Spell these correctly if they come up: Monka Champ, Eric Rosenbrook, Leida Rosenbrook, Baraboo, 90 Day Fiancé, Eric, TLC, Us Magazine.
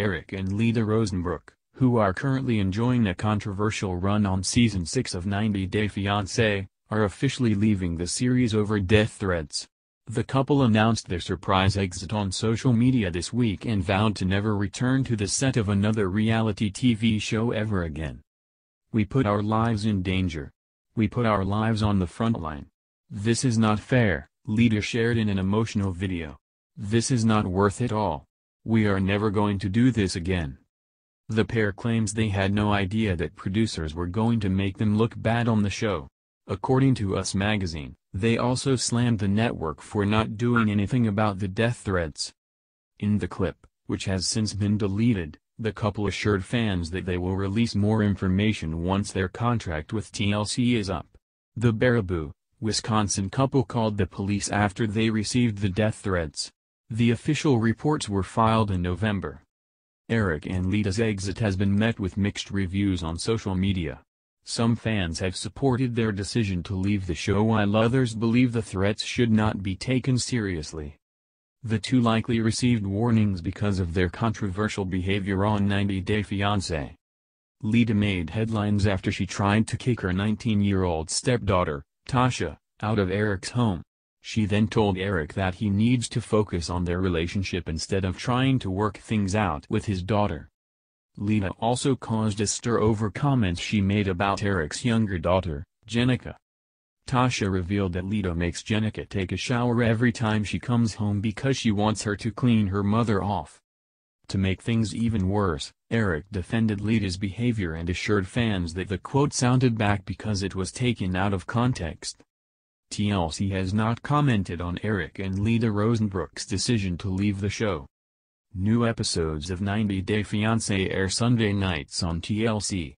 Eric and Leida Rosenbrook, who are currently enjoying a controversial run on Season 6 of 90 Day Fiancé, are officially leaving the series over death threats. The couple announced their surprise exit on social media this week and vowed to never return to the set of another reality TV show ever again. "We put our lives in danger. We put our lives on the front line. This is not fair," Leida shared in an emotional video. "This is not worth it all. We are never going to do this again." The pair claims they had no idea that producers were going to make them look bad on the show. According to Us Magazine, they also slammed the network for not doing anything about the death threats. In the clip, which has since been deleted, the couple assured fans that they will release more information once their contract with TLC is up. The Baraboo, Wisconsin couple called the police after they received the death threats. The official reports were filed in November. Eric and Leida's exit has been met with mixed reviews on social media. Some fans have supported their decision to leave the show while others believe the threats should not be taken seriously. The two likely received warnings because of their controversial behavior on 90 Day Fiancé. Leida made headlines after she tried to kick her 19-year-old stepdaughter, Tasha, out of Eric's home. She then told Eric that he needs to focus on their relationship instead of trying to work things out with his daughter. Leida also caused a stir over comments she made about Eric's younger daughter, Jenica. Tasha revealed that Leida makes Jenica take a shower every time she comes home because she wants her to clean her mother off. To make things even worse, Eric defended Leida's behavior and assured fans that the quote sounded back because it was taken out of context. TLC has not commented on Eric and Leida Rosenbrook's decision to leave the show. New episodes of 90 Day Fiancé air Sunday nights on TLC.